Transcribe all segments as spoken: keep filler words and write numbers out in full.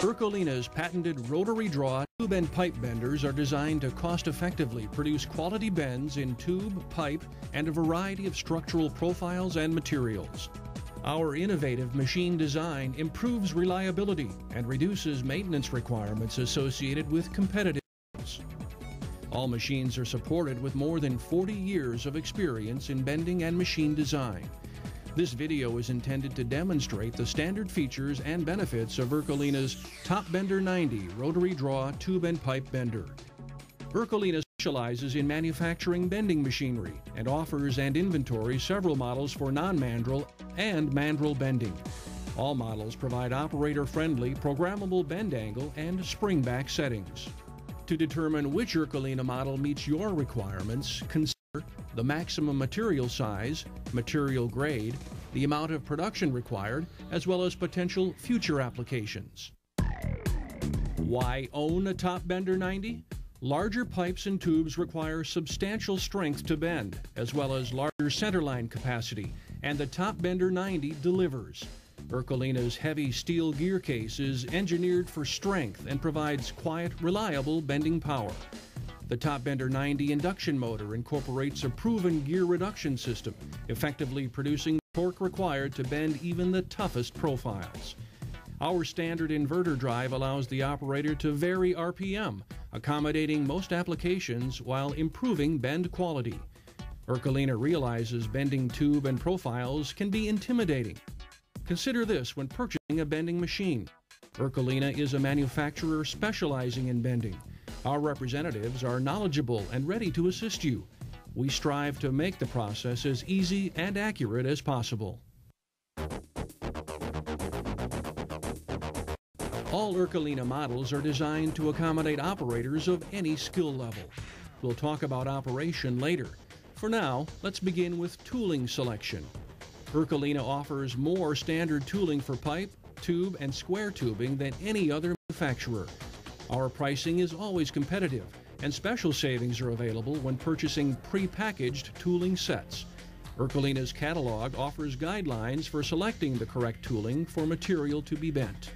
Ercolina's patented rotary draw tube and pipe benders are designed to cost-effectively produce quality bends in tube, pipe, and a variety of structural profiles and materials. Our innovative machine design improves reliability and reduces maintenance requirements associated with competitive bends. All machines are supported with more than forty years of experience in bending and machine design. This video is intended to demonstrate the standard features and benefits of Ercolina's Top Bender ninety Rotary Draw Tube and Pipe Bender. Ercolina specializes in manufacturing bending machinery and offers and inventories several models for non-mandrel and mandrel bending. All models provide operator-friendly, programmable bend angle and spring back settings. To determine which Ercolina model meets your requirements, consider the maximum material size, material grade, the amount of production required, as well as potential future applications. Why own a Top Bender ninety? Larger pipes and tubes require substantial strength to bend, as well as larger centerline capacity, and the Top Bender ninety delivers. Ercolina's heavy steel gear case is engineered for strength and provides quiet, reliable bending power. The Top Bender ninety induction motor incorporates a proven gear reduction system, effectively producing the torque required to bend even the toughest profiles. Our standard inverter drive allows the operator to vary R P M, accommodating most applications while improving bend quality. Ercolina realizes bending tube and profiles can be intimidating. Consider this when purchasing a bending machine. Ercolina is a manufacturer specializing in bending. Our representatives are knowledgeable and ready to assist you. We strive to make the process as easy and accurate as possible. All Ercolina models are designed to accommodate operators of any skill level. We'll talk about operation later. For now, let's begin with tooling selection. Ercolina offers more standard tooling for pipe, tube, and square tubing than any other manufacturer. Our pricing is always competitive, and special savings are available when purchasing pre-packaged tooling sets. Ercolina's catalog offers guidelines for selecting the correct tooling for material to be bent.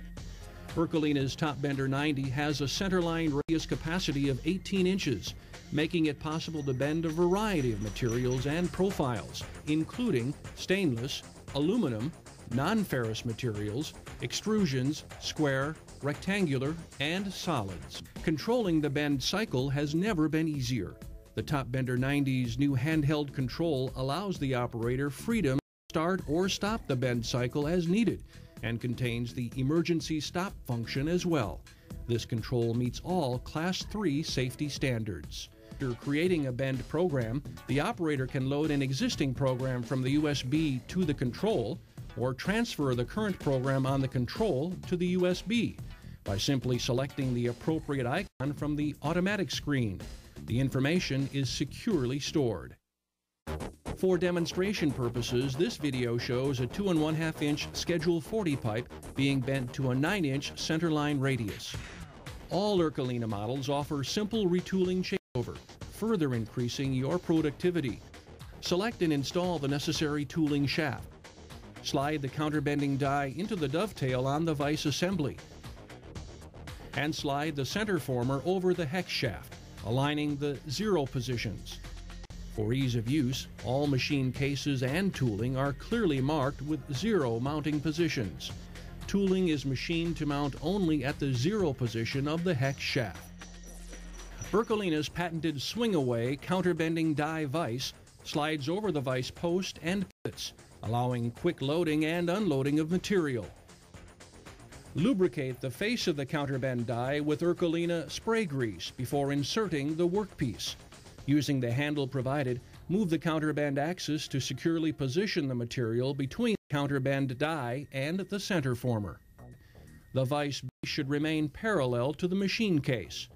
Ercolina's Top Bender ninety has a centerline radius capacity of eighteen inches, making it possible to bend a variety of materials and profiles, including stainless, aluminum, non-ferrous materials, extrusions, square, rectangular, and solids. Controlling the bend cycle has never been easier. The Top Bender ninety's new handheld control allows the operator freedom to start or stop the bend cycle as needed, and contains the emergency stop function as well. This control meets all Class three safety standards. After creating a bend program, the operator can load an existing program from the U S B to the control, or transfer the current program on the control to the U S B by simply selecting the appropriate icon from the automatic screen. The information is securely stored. For demonstration purposes, this video shows a two and one half inch Schedule forty pipe being bent to a nine inch centerline radius. All Ercolina models offer simple retooling changeover, further increasing your productivity. Select and install the necessary tooling shaft. Slide the counterbending die into the dovetail on the vise assembly, and slide the center former over the hex shaft, aligning the zero positions. For ease of use, all machine cases and tooling are clearly marked with zero mounting positions. Tooling is machined to mount only at the zero position of the hex shaft. Ercolina's patented swing-away counterbending die vise slides over the vise post and pivots, allowing quick loading and unloading of material. Lubricate the face of the counterbend die with Ercolina spray grease before inserting the workpiece. Using the handle provided, move the counterbend axis to securely position the material between the counterbend die and the center former. The vise should remain parallel to the machine case.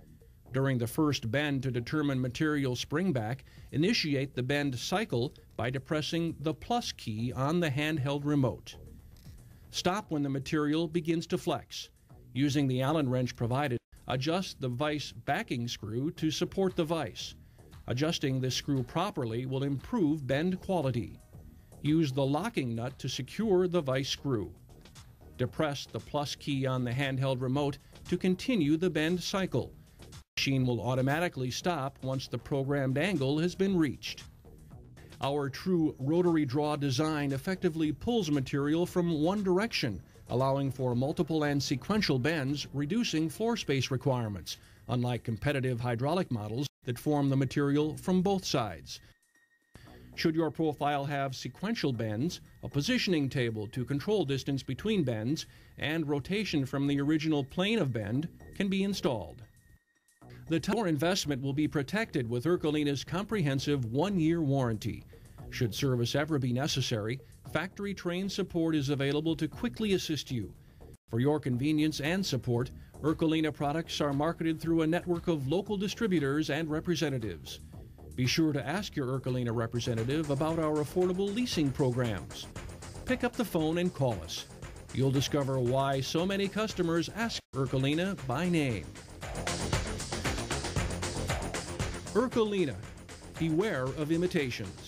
During the first bend to determine material springback, initiate the bend cycle by depressing the plus key on the handheld remote. Stop when the material begins to flex. Using the Allen wrench provided, adjust the vise backing screw to support the vise. Adjusting this screw properly will improve bend quality. Use the locking nut to secure the vise screw. Depress the plus key on the handheld remote to continue the bend cycle. The machine will automatically stop once the programmed angle has been reached. Our true rotary draw design effectively pulls material from one direction, allowing for multiple and sequential bends, reducing floor space requirements, unlike competitive hydraulic models that form the material from both sides. Should your profile have sequential bends, a positioning table to control distance between bends and rotation from the original plane of bend can be installed. The tower investment will be protected with Ercolina's comprehensive one-year warranty. Should service ever be necessary, factory-trained support is available to quickly assist you. For your convenience and support, Ercolina products are marketed through a network of local distributors and representatives. Be sure to ask your Ercolina representative about our affordable leasing programs. Pick up the phone and call us. You'll discover why so many customers ask Ercolina by name. Ercolina, beware of imitations.